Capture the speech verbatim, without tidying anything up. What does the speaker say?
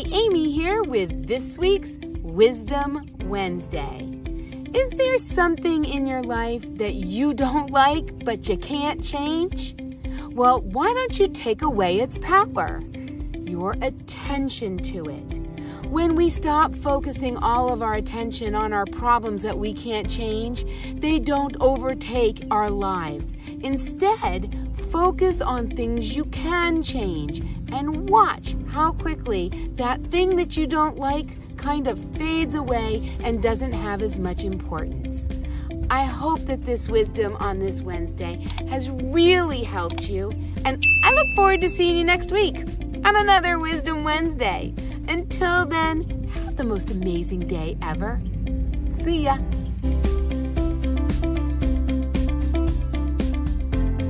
Auntie Amy here with this week's Wisdom Wednesday. Is there something in your life that you don't like but you can't change? Well, why don't you take away its power, your attention to it? When we stop focusing all of our attention on our problems that we can't change, they don't overtake our lives. Instead, focus on things you can change and watch how quickly that thing that you don't like kind of fades away and doesn't have as much importance. I hope that this wisdom on this Wednesday has really helped you, and I look forward to seeing you next week on another Wisdom Wednesday. Until then, have the most amazing day ever. See ya.